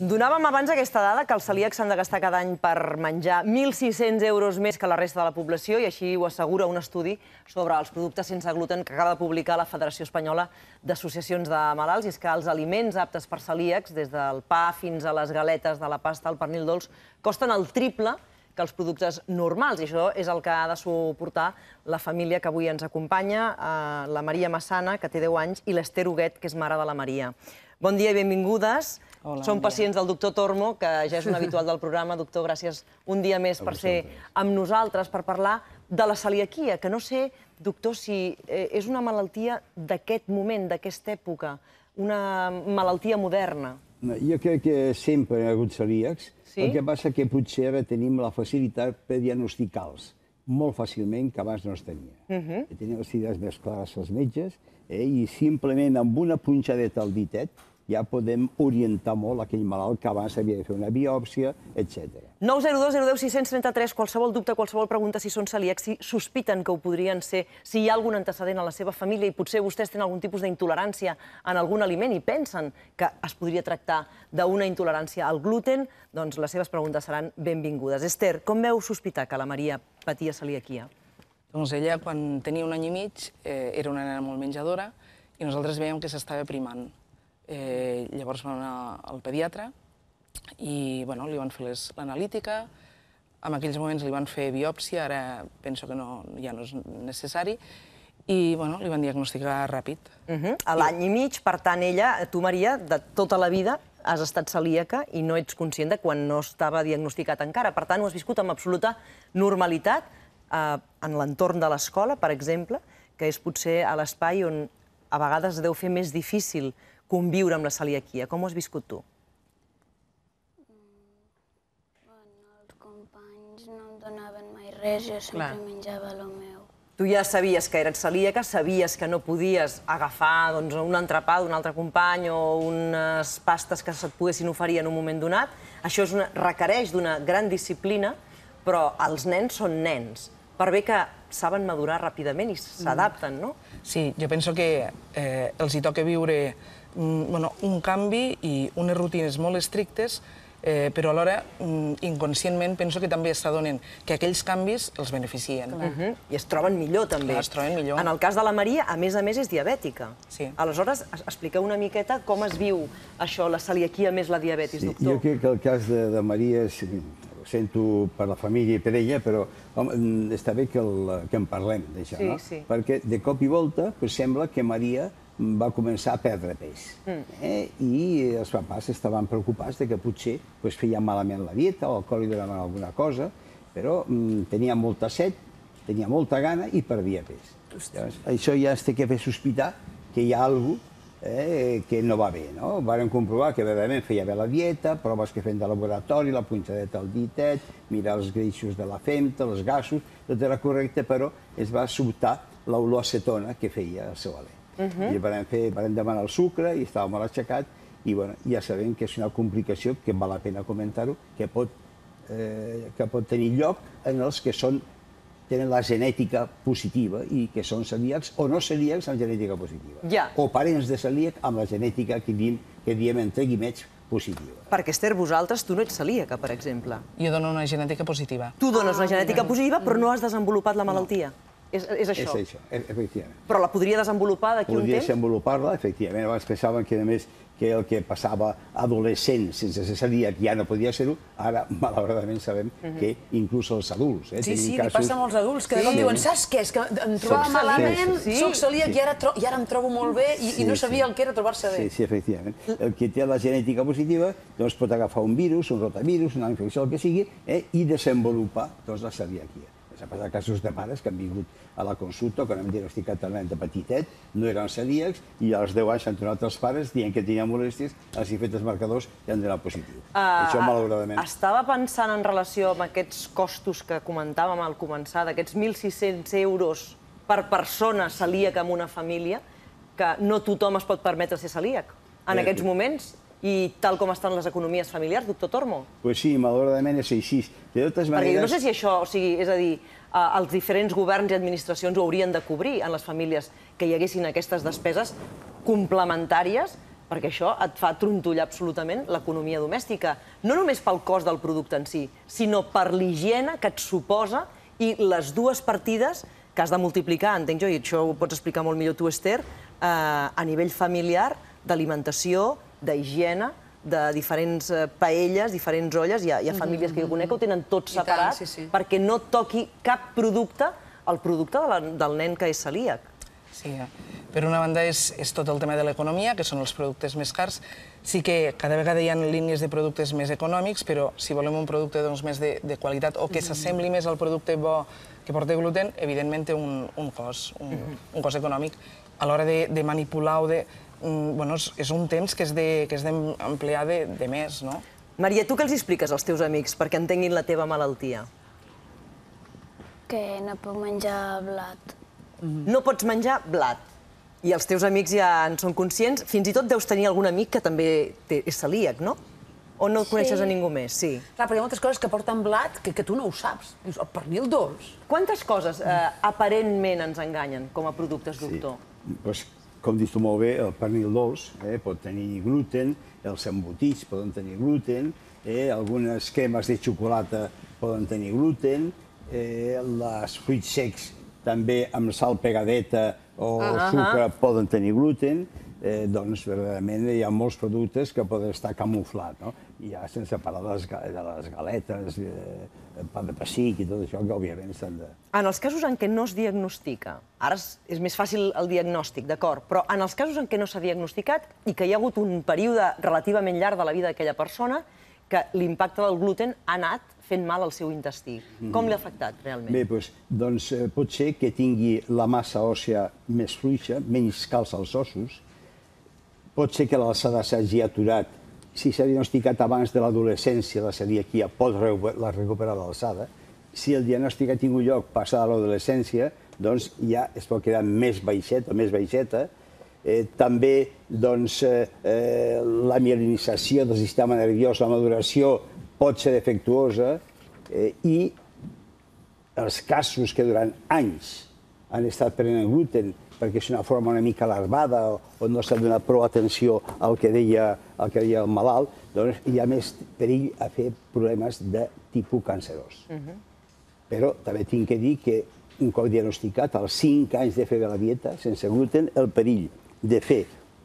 Donàvem abans aquesta dada que els celíacs s'han de gastar cada any per menjar 1.600 euros més que la resta de la població, i així ho assegura un estudi sobre els productes sense gluten que acaba de publicar la Federació Espanyola d'Associacions de Malalts. I és que els aliments aptes per celíacs, des del pa fins a les galetes, de la pasta al pernil dolç, costen el triple que els productes normals. I això és el que ha de suportar la família que avui ens acompanya, la Maria Massana, que té 10 anys, i l'Ester Huguet, que és mare de la Maria. Bon dia i benvingudes. Són pacients del doctor Tormo, que ja és un habitual del programa. Doctor, gràcies un dia més per ser amb nosaltres, per parlar de la celiaquia, que no sé, doctor, si és una malaltia d'aquest moment, d'aquesta època, una malaltia moderna. Jo crec que sempre hi ha hagut celíacs. El que passa és que potser ara tenim la facilitat per diagnosticar-los molt fàcilment, que abans no es tenia. Tenim les idees més clares als metges i simplement amb una punxadeta al ditet ja podem orientar molt aquell malalt que abans havia de fer una biòpsia, etc. 902 010 633, qualsevol dubte, qualsevol pregunta si són celíacs, si sospiten que ho podrien ser, si hi ha algun antecedent a la seva família i potser vostès tenen algun tipus d'intolerància en algun aliment i pensen que es podria tractar d'una intolerància al gluten, doncs les seves preguntes seran benvingudes. Ester, com veu sospitar que la Maria patia celiaquia? Doncs ella, quan tenia un any i mig, era una nena molt menjadora i nosaltres veiem que s'estava aprimant. Llavors va anar al pediatre i li van fer l'analítica. En aquells moments li van fer biòpsia, ara penso que ja no és necessari, i li van diagnosticar ràpid. A l'any i mig, per tant, ella, tu, Maria, de tota la vida has estat celíaca i no ets conscient de quan no estava diagnosticat encara. Per tant, ho has viscut amb absoluta normalitat en l'entorn de l'escola, per exemple, que és potser a l'espai on a vegades es deu fer més difícil conviure amb la celiaquia. Com ho has viscut tu? Els companys no em donaven mai res, jo sempre menjava el meu. Tu ja sabies que eres celíaca, sabies que no podies agafar un entrepà d'un altre company o unes pastes que se't poguessin oferir en un moment donat. Això requereix d'una gran disciplina, però els nens són nens, per bé que saben madurar ràpidament i s'adapten, no? Sí, jo penso que els hi toca viure un canvi i unes rutines molt estrictes, però alhora, inconscientment, penso que també s'adonen que aquells canvis els beneficien. I es troben millor, també. Es troben millor. En el cas de la Maria, a més, és diabètica. Aleshores, expliqueu una miqueta com es viu això, la celiaquia més la diabetis, doctor. Jo crec que el cas de Maria és... Ho sento per la família i per ella, però està bé que en parlem d'això, no? Perquè de cop i volta sembla que Maria va començar a perdre pes. I els papàs estaven preocupats que potser feia malament la dieta o el cor li donava alguna cosa, però tenia molta set, tenia molta gana i perdia pes. Això ja ens té que fer sospitar que hi ha alguna cosa que no va bé. Varen comprovar que verdaderament feia bé la dieta, proves que fem de laboratori, la punxadeta al ditet, mirar els greixos de la femta, els gasos, tot era correcte, però es va sobtar l'olor acetona que feia el seu alè. Varen demanar el sucre i estava molt aixecat, i ja sabem que és una complicació, que val la pena comentar-ho, que pot tenir lloc en els que tenen la genètica positiva i que són celíacs o no celíacs amb genètica positiva. O parents de celíac amb la genètica que diem entre guillemets positiva. Perquè, Ester, vosaltres, tu no ets celíaca, per exemple. Jo dono una genètica positiva. Tu dones una genètica positiva, però no has desenvolupat la malaltia. És això? És això, efectivament. Però la podria desenvolupar d'aquí un temps? Podria desenvolupar-la, efectivament. Abans pensàvem que, a més, que el que passava adolescent sense ser celíac ja no podia ser-ho, ara, malauradament, sabem que inclús els adults... Sí, li passa a molts adults, que de cop diuen, saps què? És que em trobava malament, soc celíac i ara em trobo molt bé i no sabia el que era trobar-se bé. Sí, efectivament. El que té la genètica positiva doncs pot agafar un virus, un rotavirus, una infecció, el que sigui, i desenvolupar la celiaquia. S'ha passat casos de pares que han vingut a la consulta quan hem diagnosticat el nen de petitet, no eren celíacs, i als 10 anys s'han tornat els pares dient que tenien molèsties, els han fet els marcadors i han donat positiu. Això, malauradament... Estava pensant en relació amb aquests costos que comentàvem al començar, d'aquests 1.600 euros per persona celíaca en una família, que no tothom es pot permetre ser celíac en aquests moments, i tal com estan les economies familiars, doctor Tormo? Doncs sí, malauradament és així. De totes maneres... Perquè no sé si això, és a dir, els diferents governs i administracions ho haurien de cobrir en les famílies que hi haguessin aquestes despeses complementàries perquè això et fa trontollar absolutament l'economia domèstica, no només pel cost del producte en si, sinó per l'higiene que et suposa i les dues partides que has de multiplicar, entenc jo, i això ho pots explicar molt millor tu, Esther, a nivell familiar, d'alimentació, d'higiene, de diferents paelles, diferents olles. Hi ha famílies que jo conec que ho tenen tot separat perquè no toqui cap producte al producte del nen que és celíac. Sí, per una banda és tot el tema de l'economia, que són els productes més cars. Sí que cada vegada hi ha línies de productes més econòmics, però si volem un producte més de qualitat o que s'assembli més al producte bo que porta gluten, evidentment té un cost econòmic. A l'hora de manipular o de... És un temps que és d'emplear de més, no? Maria, tu què els expliques als teus amics perquè entenguin la teva malaltia? Que no puc menjar blat. No pots menjar blat. I els teus amics ja en són conscients. Fins i tot deus tenir algun amic que també és celíac, no? O no coneixes a ningú més? Sí. Clar, perquè hi ha moltes coses que porten blat que tu no ho saps. Dius, el pernil dolç. Quantes coses aparentment ens enganyen com a productes, doctor? Com dius tu molt bé, el pernil dolç pot tenir gluten, els embotits poden tenir gluten, algunes cremes de xocolata poden tenir gluten, els fruits secs també amb sal pegadeta o sucre poden tenir gluten, doncs verdaderament hi ha molts productes que poden estar camuflats, no? I ja sense parlar de les galetes, pa de pessic i tot això que òbviament s'han de... En els casos en què no es diagnostica, ara és més fàcil el diagnòstic, d'acord, però en els casos en què no s'ha diagnosticat i que hi ha hagut un període relativament llarg de la vida d'aquella persona que l'impacte del gluten ha anat fent mal al seu intestí. Com l'ha afectat, realment? Bé, doncs pot ser que tingui la massa òssia més fluixa, menys calç als ossos, pot ser que l'alçada s'hagi aturat. Si s'ha diagnosticat abans de l'adolescència la celiaquia, pot recuperar l'alçada. Si el diagnòstic ha tingut lloc passada l'adolescència, doncs ja es pot quedar més baixet o més baixeta. També la mielinització del sistema nerviós, la maduració, pot ser defectuosa i els casos que durant anys han estat prenent gluten perquè és una forma una mica larvada o no s'ha donat prou atenció al que deia el malalt, doncs hi ha més perill a fer problemes de tipus cancerós. Però també tinc que dir que un cop diagnosticat, als 5 anys de fer de la dieta sense gluten, el perill de fer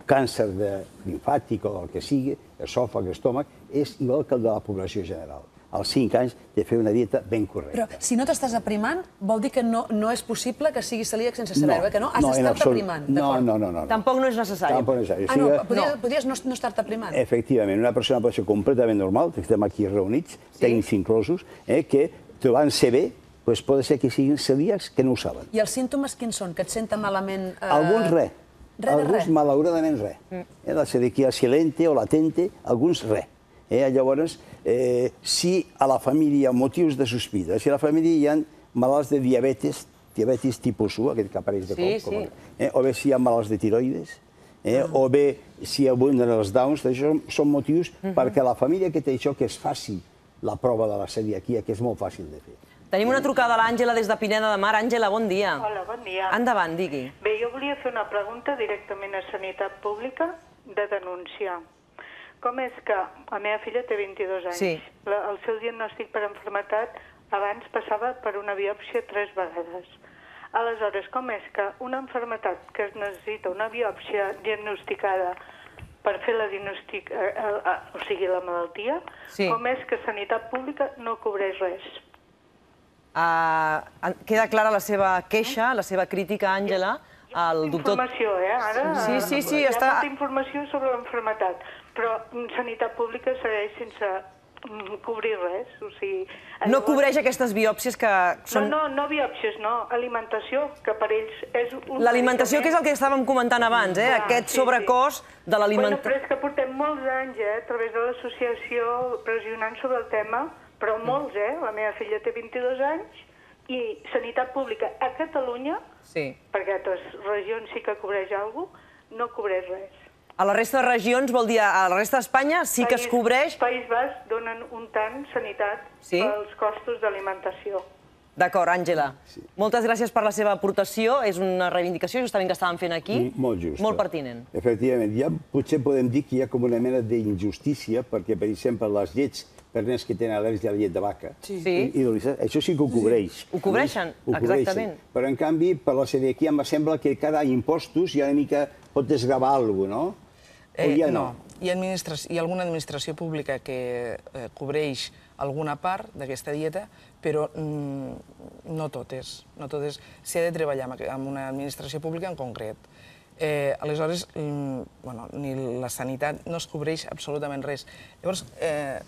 càncer de linfàtic o del que sigui, esòfag, estómac, és igual que el de la població general. Als 5 anys de fer una dieta ben correcta. Però si no t'estàs aprimant, vol dir que no és possible que siguis celíac sense saber-ho, que no? Has d'estar-te aprimant, d'acord? No. Tampoc no és necessari. Podries no estar-te aprimant. Efectivament, una persona pot ser completament normal, que estem aquí reunits, tècnics inclosos, que trobant-se bé, pot ser que siguin celíacs que no ho saben. I els símptomes quins són? Que et senten malament... Alguns res. Alguns, malauradament, res. La celiaquia silente o latente, alguns res. Llavors, si a la família hi ha motius de sospita, si a la família hi ha malalts de diabetes, diabetes tipus 1, aquest que apareix de cop, o bé si hi ha malalts de tiroides, o bé si abunden els downs, això són motius perquè a la família que té això que es faci la prova de la celiaquia, que és molt fàcil de fer. Tenim una trucada a l'Àngela des de Pineda de Mar. Àngela, bon dia. Hola, bon dia. Endavant, digui. Bé, jo volia fer una pregunta directament a Sanitat Pública de denunciar. Com és que la meva filla té 22 anys. El seu diagnòstic per malaltia abans passava per una biòpsia 3 vegades. Aleshores, com és que una malaltia que es necessita una biòpsia diagnosticada per fer la malaltia, com és que Sanitat Pública no cobreix res? Queda clara la seva queixa, la seva crítica, Àngela, al doctor... Informació, ara... Sí, hi ha molta informació sobre l'enfermetat, però Sanitat Pública segueix sense cobrir res, o sigui... No cobreix aquestes biòpsies que són... No biòpsies, no, alimentació, que per ells és... L'alimentació, que és el que estàvem comentant abans, aquest sobrecost de l'alimentació... Però és que portem molts anys, a través de l'associació, pressionant sobre el tema... Però molts, la meva filla té 22 anys i Sanitat Pública a Catalunya, perquè a altres regions sí que cobreix alguna cosa, no cobreix res. A la resta de regions, vol dir, a la resta d'Espanya sí que es cobreix... País Basc donen un tant sanitat pels costos d'alimentació. D'acord, Àngela. Sí. Moltes gràcies per la seva aportació. És una reivindicació justament que estàvem fent aquí. Molt justa. Molt pertinent. Efectivament. Ja potser podem dir que hi ha com una mena d'injustícia, perquè, per exemple, les llets per nens que tenen al·lèrgia a la llet de vaca. Sí. I això sí que ho cobreix. Sí. Ho cobreixen, exactament. Però, en canvi, per la celiaquia em sembla que cada any impostos hi ha una mica... pot desgravar alguna cosa, no? O ja no? Hi ha alguna administració pública que cobreix alguna part d'aquesta dieta, però no totes. S'ha de treballar amb una administració pública en concret. Aleshores, ni la sanitat no es cobreix absolutament res. Llavors,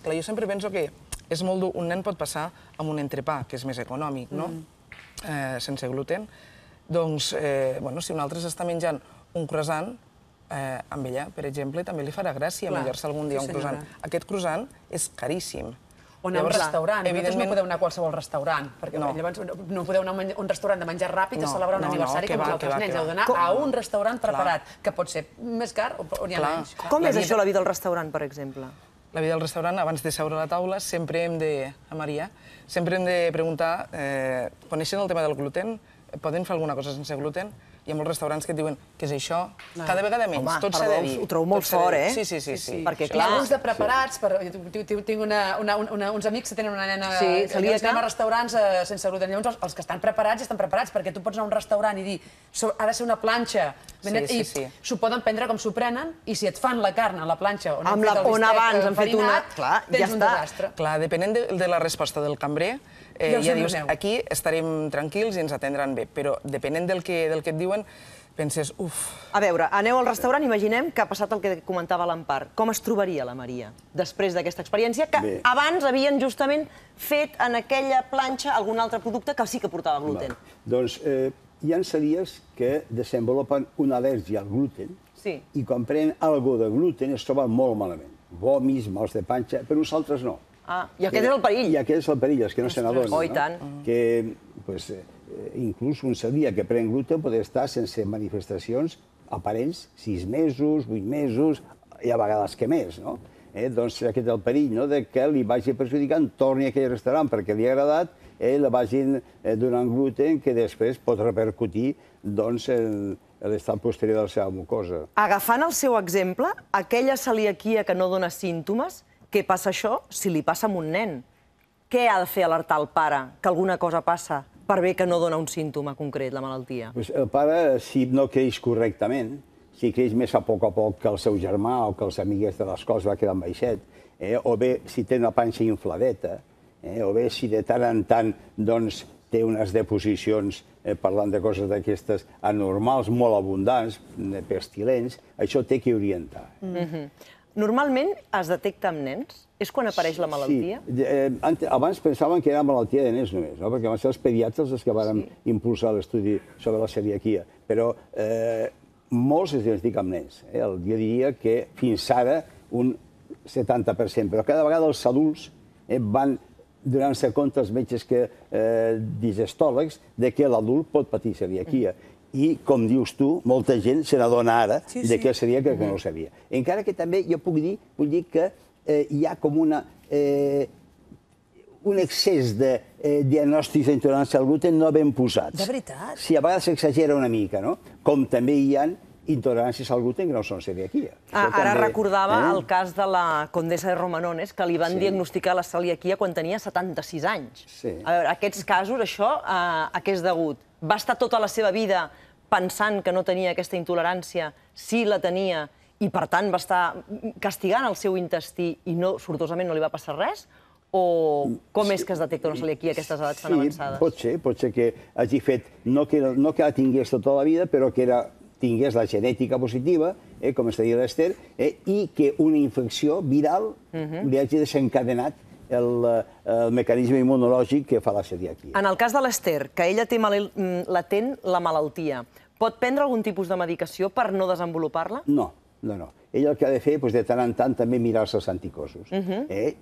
jo sempre penso que és molt dur. Un nen pot passar amb un entrepà, que és més econòmic, no? Sense gluten. Doncs, si un altre s'està menjant un croissant, amb ella, per exemple, també li farà gràcia menjar-se algun dia un croissant. Aquest croissant és caríssim. O anar a un restaurant. Vosaltres no podeu anar a qualsevol restaurant, perquè llavors no podeu anar a un restaurant de menjar ràpid a celebrar un aniversari com els altres nens. Heu d'anar a un restaurant preparat, que pot ser més car o n'hi ha menys. Com és això, la vida al restaurant, per exemple? La vida al restaurant, abans de seure a la taula, sempre hem de... A Maria, sempre hem de preguntar... Coneixen el tema del gluten? Poden fer alguna cosa sense gluten? Hi ha molts restaurants que et diuen, què és això? Cada vegada menys, tot s'ha de dir. Ho trobo molt fort, eh? Sí. Hi ha alguns de preparats, tinc uns amics que tenen una nena... Sí, se li ha d'anar a restaurants sense gluten. Llavors, els que estan preparats, perquè tu pots anar a un restaurant i dir, ha de ser una planxa, i s'ho poden prendre com s'ho prenen, i si et fan la carn a la planxa o on abans han fet una... tens un desastre. Clar, depenent de la resposta del cambrer, ja dius, aquí estarem tranquils i ens atendran bé, però depenent del que et diuen, penses, uf... A veure, aneu al restaurant, imaginem que ha passat el que comentava l'Empar. Com es trobaria la Maria després d'aquesta experiència, que abans havien justament fet en aquella planxa algun altre producte que sí que portava gluten? Doncs hi ha celiacs que desenvolupen una al·lèrgia al gluten i quan prenen alguna cosa de gluten es troben molt malament. Vòmits, mals de panxa, però nosaltres no. I aquest és el perill. I aquest és el perill, és que no se n'adonen. Que inclús un celiac que pren gluten pot estar sense manifestacions aparents 6 mesos, 8 mesos, i a vegades que més. Doncs aquest és el perill, que li vagi perjudicant, torni a aquell restaurant perquè li ha agradat, la vagin donant gluten que després pot repercutir en l'estat posterior de la seva mucosa. Agafant el seu exemple, aquella celiaquia que no dona símptomes, què passa això si li passa a un nen? Què ha de fer alertar el pare que alguna cosa passa per bé que no dona un símptoma concret, la malaltia? El pare, si no creix correctament, si creix més a poc que el seu germà o que els amigues de l'escola es va quedar baixet, o bé si té una panxa infladeta, o bé si de tant en tant té unes deposicions, parlant de coses d'aquestes anormals, molt abundants, pestilents, això té que orientar. Normalment es detecta amb nens? És quan apareix la malaltia? Sí. Abans pensaven que era malaltia de nens només, perquè van ser els pediatres els que van impulsar l'estudi sobre la celiaquia. Però molts es diagnostiquen amb nens. Jo diria que fins ara un 70%. Però cada vegada els adults van donant-se compte als metges digestòlegs que l'adult pot patir celiaquia. I, com dius tu, molta gent se n'adona ara de què seria que no ho sabia. Encara que també jo puc dir que hi ha com un excés de diagnòstics d'intolerància al gluten no ben posats. De veritat? Sí, a vegades s'exagera una mica, no? Com també hi ha intoleràncies al gluten que no són celiaquia. Ara recordava el cas de la Condessa de Romanones, que li van diagnosticar la celiaquia quan tenia 76 anys. A veure, aquests casos, això, a què és degut? Va estar tota la seva vida pensant que no tenia aquesta intolerància, sí la tenia, i per tant va estar castigant el seu intestí i sortosament no li va passar res? O com és que es detecta una celiaquia a aquestes edats tan avançades? Pot ser que hagi fet, no que la tingués tota la vida, però que tingués la genètica positiva, com es deia l'Ester, i que una infecció viral li hagi desencadenat el mecanisme immunològic que fa la celiaquia. En el cas de l'Ester, que ella té latent la malaltia, pot prendre algun tipus de medicació per no desenvolupar-la? No. Ella el que ha de fer és de tant en tant també mirar-se els anticossos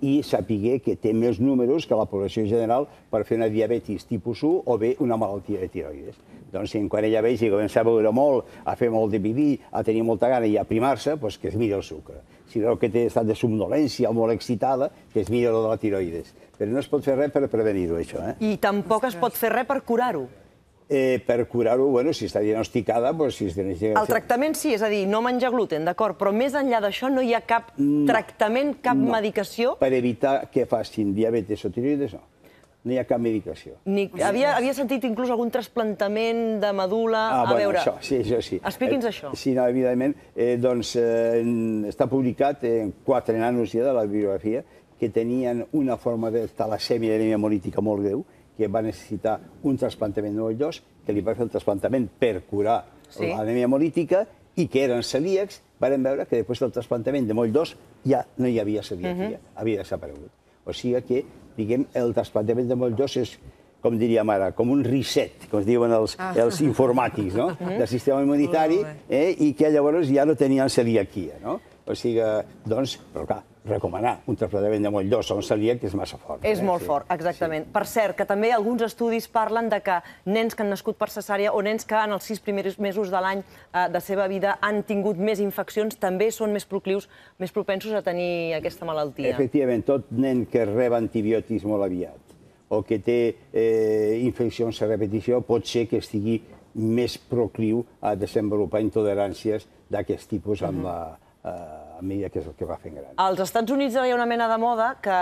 i saber que té més números que la població general per fer una diabetis tipus 1 o bé una malaltia de tiroides. Doncs quan ella veig i comença a beure molt, a fer molt de pipí, a tenir molta gana i a aprimar-se, doncs que es miri el sucre. sinó que té estat de somnolència o molt excitada, que és millor de la tiroides. Però no es pot fer res per prevenir-ho, això. I tampoc es pot fer res per curar-ho. Per curar-ho, bueno, si està diagnosticada... El tractament sí, és a dir, no menjar gluten, d'acord, però més enllà d'això no hi ha cap tractament, cap medicació? Per evitar que facin diabetes o tiroides, no. No hi ha cap medicació. Havia sentit inclús algun trasplantament de medul·la... A veure, expliqui'ns això. Sí, evidentment, doncs està publicat en 4 nanos de la bibliografia que tenien una forma de talassèmia hemolítica molt greu, que va necessitar un trasplantament de dos, que li va fer el trasplantament per curar l'anèmia hemolítica, i que eren celíacs, vam veure que després del trasplantament de dos ja no hi havia celíacia, havia desaparegut. O sigui que, diguem, el trasplantament de dos és, com diríem ara, com un reset, com es diuen els informàtics, no?, del sistema immunitari, i que llavors ja no tenien celíacia, no? O sigui, doncs, però clar, recomanar un trasplantament de dos o un celíac és massa fort. És molt fort, exactament. Per cert, que també alguns estudis parlen que nens que han nascut per cesària o nens que en els 6 primers mesos de l'any de seva vida han tingut més infeccions també són més propensos a tenir aquesta malaltia. Efectivament, tot nen que rep antibiòtics molt aviat o que té infeccions a repetició pot ser que estigui més procliu a desenvolupar intoleràncies d'aquest tipus amb la... a mesura que és el que va fent gran. Als Estats Units hi ha una mena de moda que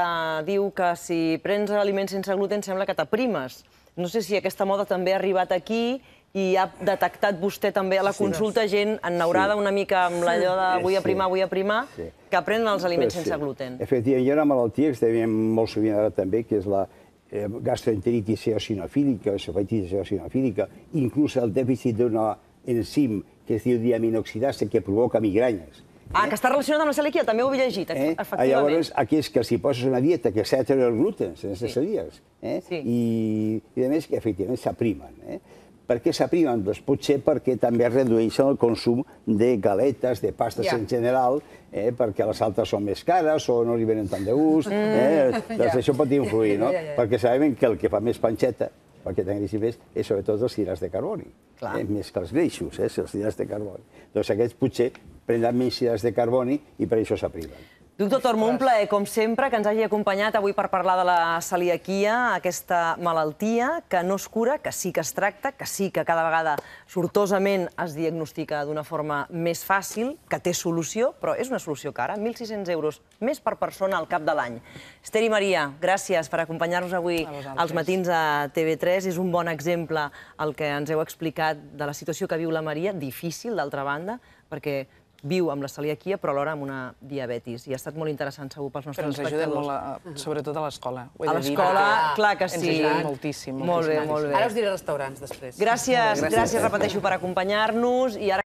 diu que si prens aliments sense gluten sembla que t'aprimes. No sé si aquesta moda també ha arribat aquí i ha detectat vostè també a la consulta gent ennaurada una mica amb allò de vull aprimar, que prenen els aliments sense gluten. Efectivament, hi ha una malaltia que estem molt sovint ara també, que és la gastroenteritis eosinofílica, esofàgitis eosinofílica, inclús el dèficit d'una enzim que es diu diaminoxidasa, que provoca migranyes. Ah, que està relacionat amb la celiaquia, també ho havia llegit, efectivament. Llavors, aquells que si poses una dieta que s'ha de treure el gluten, sense celíacs, i a més que efectivament s'aprimen. Per què s'aprimen? Doncs potser perquè també redueixen el consum de galetes, de pastes en general, perquè les altres són més cares o no li venen tant de gust, doncs això pot influir, no? Perquè sabem que el que fa més panxeta, perquè tenen greixos, és sobretot els hidrats de carboni, més que els greixos, els hidrats de carboni. Doncs aquests potser prenen menys hidrats de carboni i per això s'aprimen. Doctor Tormo, un plaer, com sempre, que ens hagi acompanyat avui per parlar de la celiaquia, aquesta malaltia que no es cura, que sí que es tracta, que sí que cada vegada sortosament es diagnostica d'una forma més fàcil, que té solució, però és una solució cara, 1.600 euros més per persona al cap de l'any. Esther i Maria, gràcies per acompanyar-nos avui als matins a TV3. És un bon exemple el que ens heu explicat de la situació que viu la Maria, difícil, d'altra banda, perquè... viu amb la celiaquia, però alhora amb una diabetis. I ha estat molt interessant, segur, pels nostres espectadors. Però ens ajuden molt, sobretot a l'escola. A l'escola, clar que sí. Ens ajuden moltíssim. Molt bé, molt bé. Ara us diré restaurants, després. Gràcies, repeteixo, per acompanyar-nos.